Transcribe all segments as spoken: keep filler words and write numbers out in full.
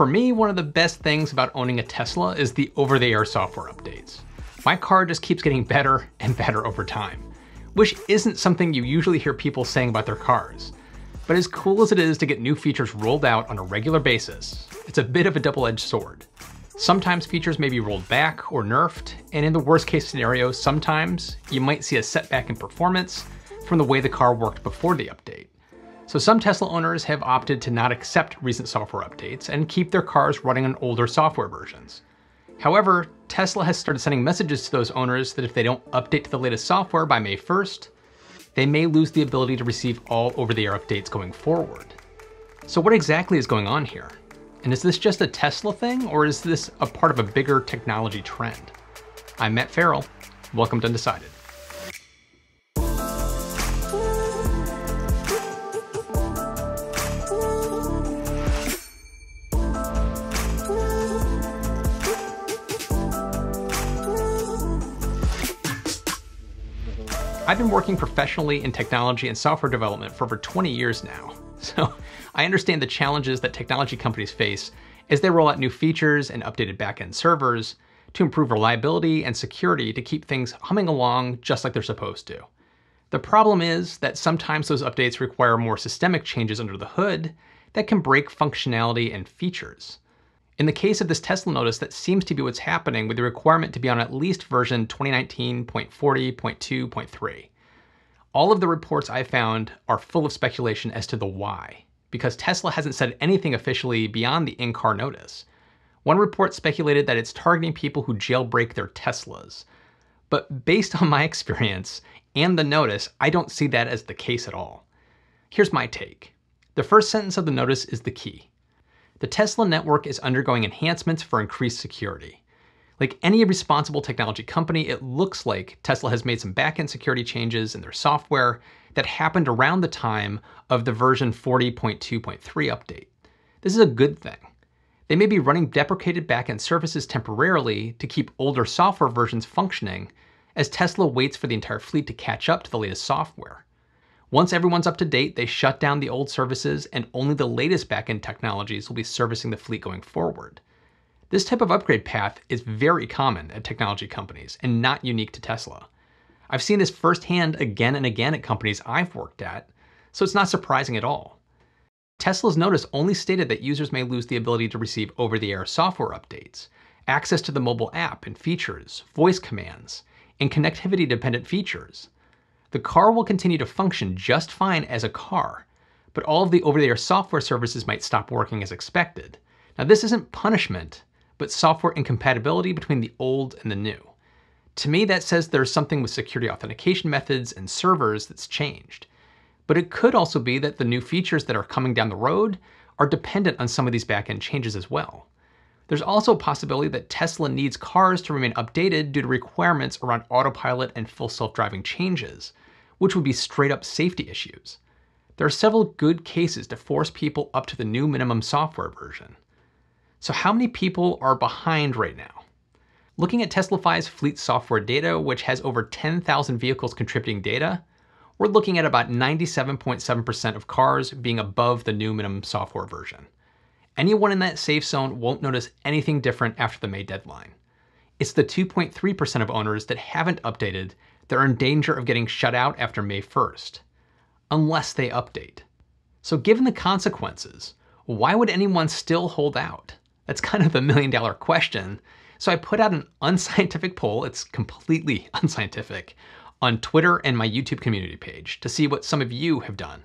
For me, one of the best things about owning a Tesla is the over-the-air software updates. My car just keeps getting better and better over time, which isn't something you usually hear people saying about their cars. But as cool as it is to get new features rolled out on a regular basis, it's a bit of a double-edged sword. Sometimes features may be rolled back or nerfed, and in the worst case scenario, sometimes you might see a setback in performance from the way the car worked before the update. So some Tesla owners have opted to not accept recent software updates and keep their cars running on older software versions. However, Tesla has started sending messages to those owners that if they don't update to the latest software by May first, they may lose the ability to receive all over-the-air updates going forward. So what exactly is going on here? And is this just a Tesla thing, or is this a part of a bigger technology trend? I'm Matt Ferrell. Welcome to Undecided. I've been working professionally in technology and software development for over twenty years now, so I understand the challenges that technology companies face as they roll out new features and updated backend servers to improve reliability and security to keep things humming along just like they're supposed to. The problem is that sometimes those updates require more systemic changes under the hood that can break functionality and features. In the case of this Tesla notice, that seems to be what's happening with the requirement to be on at least version twenty nineteen point forty point two point three. All of the reports I found are full of speculation as to the why, because Tesla hasn't said anything officially beyond the in-car notice. One report speculated that it's targeting people who jailbreak their Teslas. But based on my experience and the notice, I don't see that as the case at all. Here's my take. The first sentence of the notice is the key. The Tesla network is undergoing enhancements for increased security. Like any responsible technology company, it looks like Tesla has made some backend security changes in their software that happened around the time of the version forty point two point three update. This is a good thing. They may be running deprecated backend services temporarily to keep older software versions functioning as Tesla waits for the entire fleet to catch up to the latest software. Once everyone's up to date, they shut down the old services and only the latest backend technologies will be servicing the fleet going forward. This type of upgrade path is very common at technology companies and not unique to Tesla. I've seen this firsthand again and again at companies I've worked at, so it's not surprising at all. Tesla's notice only stated that users may lose the ability to receive over-the-air software updates, access to the mobile app and features, voice commands, and connectivity-dependent features. The car will continue to function just fine as a car, but all of the over-the-air software services might stop working as expected. Now, this isn't punishment, but software incompatibility between the old and the new. To me, that says there's something with security authentication methods and servers that's changed. But it could also be that the new features that are coming down the road are dependent on some of these back-end changes as well. There's also a possibility that Tesla needs cars to remain updated due to requirements around autopilot and full self-driving changes, which would be straight-up safety issues. There are several good cases to force people up to the new minimum software version. So how many people are behind right now? Looking at Teslafy's fleet software data, which has over ten thousand vehicles contributing data, we're looking at about ninety-seven point seven percent of cars being above the new minimum software version. Anyone in that safe zone won't notice anything different after the May deadline. It's the two point three percent of owners that haven't updated that are in danger of getting shut out after May first, unless they update. So given the consequences, why would anyone still hold out? That's kind of the million dollar question. So I put out an unscientific poll, it's completely unscientific, on Twitter and my YouTube community page to see what some of you have done.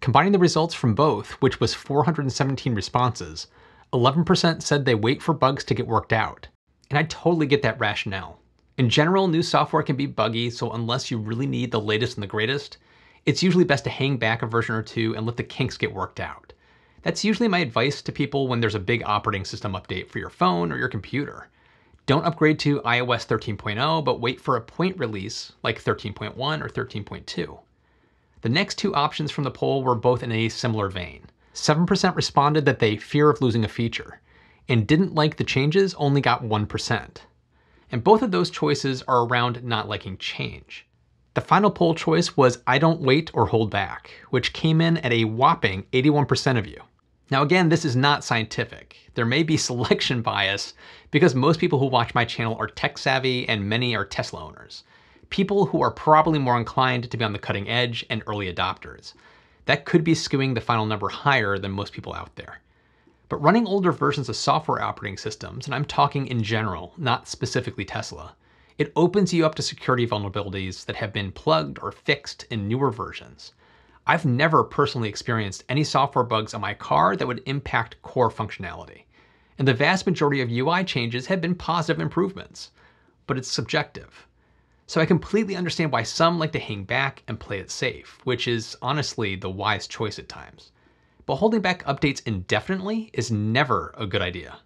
Combining the results from both, which was four hundred seventeen responses, eleven percent said they wait for bugs to get worked out. And I totally get that rationale. In general, new software can be buggy, so unless you really need the latest and the greatest, it's usually best to hang back a version or two and let the kinks get worked out. That's usually my advice to people when there's a big operating system update for your phone or your computer. Don't upgrade to iOS thirteen point oh, but wait for a point release like thirteen point one or thirteen point two. The next two options from the poll were both in a similar vein. seven percent responded that they fear of losing a feature and didn't like the changes, only got one percent. And both of those choices are around not liking change. The final poll choice was I don't wait or hold back, which came in at a whopping eighty-one percent of you. Now again, this is not scientific. There may be selection bias because most people who watch my channel are tech savvy and many are Tesla owners. People who are probably more inclined to be on the cutting edge and early adopters. That could be skewing the final number higher than most people out there. But running older versions of software operating systems, and I'm talking in general, not specifically Tesla, it opens you up to security vulnerabilities that have been plugged or fixed in newer versions. I've never personally experienced any software bugs on my car that would impact core functionality. And the vast majority of U I changes have been positive improvements, but it's subjective. So I completely understand why some like to hang back and play it safe, which is honestly the wise choice at times. But holding back updates indefinitely is never a good idea.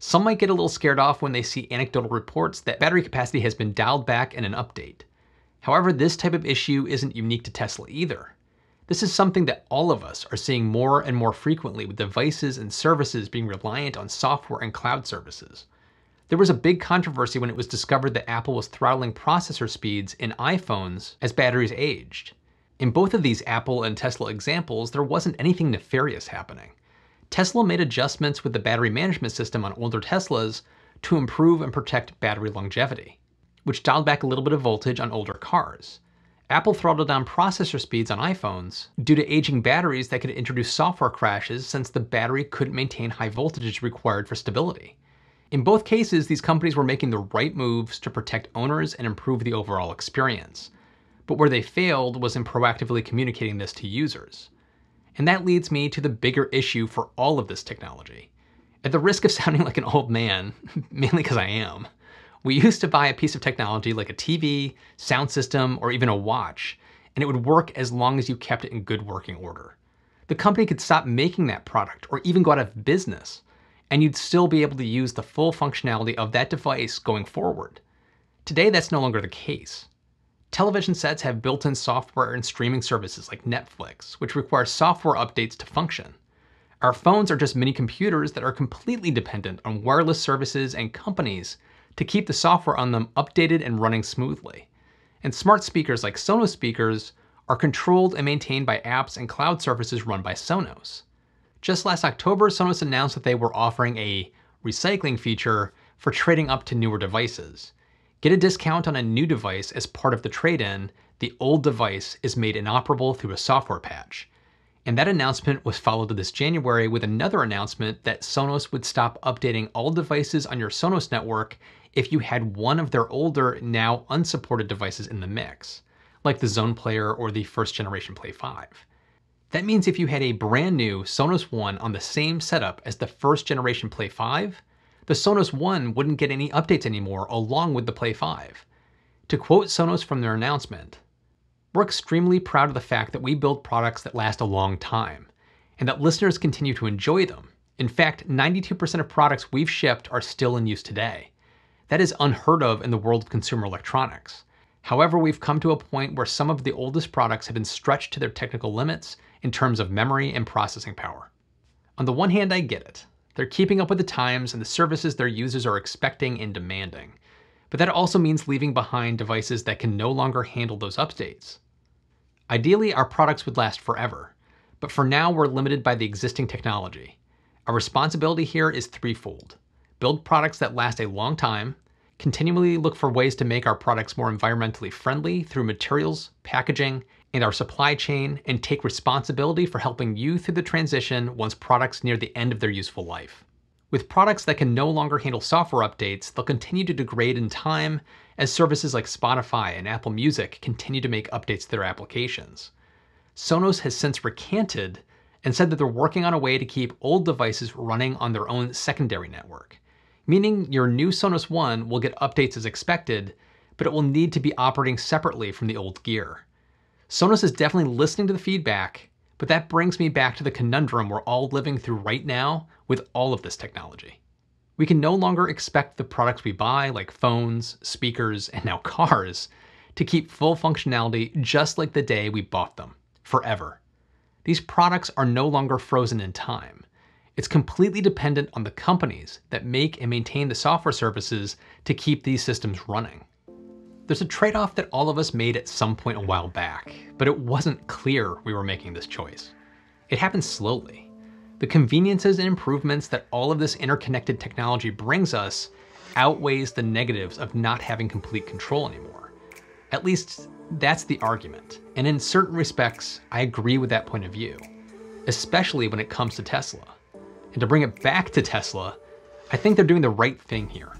Some might get a little scared off when they see anecdotal reports that battery capacity has been dialed back in an update. However, this type of issue isn't unique to Tesla either. This is something that all of us are seeing more and more frequently with devices and services being reliant on software and cloud services. There was a big controversy when it was discovered that Apple was throttling processor speeds in iPhones as batteries aged. In both of these Apple and Tesla examples, there wasn't anything nefarious happening. Tesla made adjustments with the battery management system on older Teslas to improve and protect battery longevity, which dialed back a little bit of voltage on older cars. Apple throttled down processor speeds on iPhones due to aging batteries that could introduce software crashes since the battery couldn't maintain high voltages required for stability. In both cases, these companies were making the right moves to protect owners and improve the overall experience. But where they failed was in proactively communicating this to users. And that leads me to the bigger issue for all of this technology. At the risk of sounding like an old man, mainly because I am, we used to buy a piece of technology like a T V, sound system, or even a watch, and it would work as long as you kept it in good working order. The company could stop making that product or even go out of business, and you'd still be able to use the full functionality of that device going forward. Today, that's no longer the case. Television sets have built-in software and streaming services like Netflix, which require software updates to function. Our phones are just mini computers that are completely dependent on wireless services and companies to keep the software on them updated and running smoothly. And smart speakers like Sonos speakers are controlled and maintained by apps and cloud services run by Sonos. Just last October, Sonos announced that they were offering a recycling feature for trading up to newer devices. Get a discount on a new device as part of the trade-in. The old device is made inoperable through a software patch. And that announcement was followed this January with another announcement that Sonos would stop updating all devices on your Sonos network if you had one of their older, now unsupported devices in the mix, like the Zone Player or the first generation Play five. That means if you had a brand new Sonos One on the same setup as the first generation Play five, the Sonos One wouldn't get any updates anymore along with the Play five. To quote Sonos from their announcement, "We're extremely proud of the fact that we build products that last a long time and that listeners continue to enjoy them. In fact, ninety-two percent of products we've shipped are still in use today. That is unheard of in the world of consumer electronics. However, we've come to a point where some of the oldest products have been stretched to their technical limits in terms of memory and processing power." On the one hand, I get it. They're keeping up with the times and the services their users are expecting and demanding. But that also means leaving behind devices that can no longer handle those updates. Ideally, our products would last forever, but for now we're limited by the existing technology. Our responsibility here is threefold. Build products that last a long time, continually look for ways to make our products more environmentally friendly through materials, packaging, and our supply chain, and take responsibility for helping you through the transition once products near the end of their useful life. With products that can no longer handle software updates, they'll continue to degrade in time as services like Spotify and Apple Music continue to make updates to their applications. Sonos has since recanted and said that they're working on a way to keep old devices running on their own secondary network, meaning your new Sonos One will get updates as expected, but it will need to be operating separately from the old gear. Sonos is definitely listening to the feedback, but that brings me back to the conundrum we're all living through right now with all of this technology. We can no longer expect the products we buy, like phones, speakers, and now cars, to keep full functionality just like the day we bought them, forever. These products are no longer frozen in time. It's completely dependent on the companies that make and maintain the software services to keep these systems running. There's a trade-off that all of us made at some point a while back, but it wasn't clear we were making this choice. It happened slowly. The conveniences and improvements that all of this interconnected technology brings us outweighs the negatives of not having complete control anymore. At least that's the argument. And in certain respects, I agree with that point of view, especially when it comes to Tesla. And to bring it back to Tesla, I think they're doing the right thing here.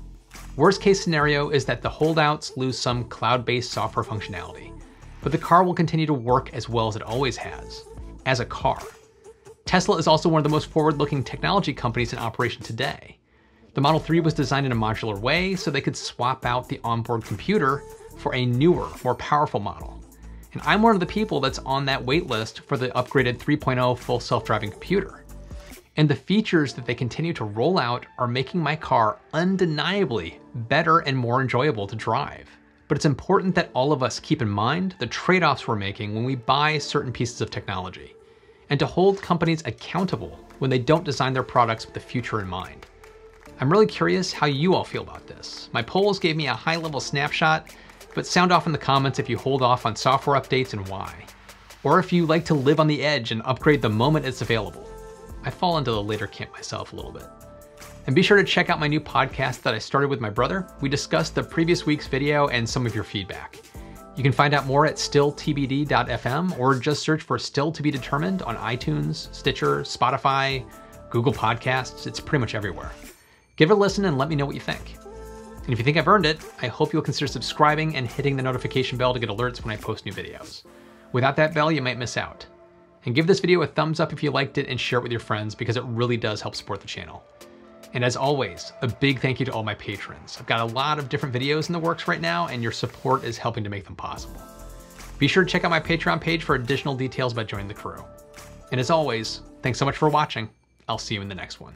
Worst case scenario is that the holdouts lose some cloud-based software functionality, but the car will continue to work as well as it always has, as a car. Tesla is also one of the most forward-looking technology companies in operation today. The Model three was designed in a modular way so they could swap out the onboard computer for a newer, more powerful model. And I'm one of the people that's on that wait list for the upgraded three point oh full self-driving computer. And the features that they continue to roll out are making my car undeniably better and more enjoyable to drive. But it's important that all of us keep in mind the trade-offs we're making when we buy certain pieces of technology, and to hold companies accountable when they don't design their products with the future in mind. I'm really curious how you all feel about this. My polls gave me a high-level snapshot, but sound off in the comments if you hold off on software updates and why, or if you like to live on the edge and upgrade the moment it's available. I fall into the later camp myself a little bit. And be sure to check out my new podcast that I started with my brother. We discussed the previous week's video and some of your feedback. You can find out more at still T B D dot F M or just search for Still To Be Determined on iTunes, Stitcher, Spotify, Google Podcasts. It's pretty much everywhere. Give it a listen and let me know what you think. And if you think I've earned it, I hope you'll consider subscribing and hitting the notification bell to get alerts when I post new videos. Without that bell, you might miss out. And give this video a thumbs up if you liked it and share it with your friends because it really does help support the channel. And as always, a big thank you to all my patrons. I've got a lot of different videos in the works right now, and your support is helping to make them possible. Be sure to check out my Patreon page for additional details about joining the crew. And as always, thanks so much for watching. I'll see you in the next one.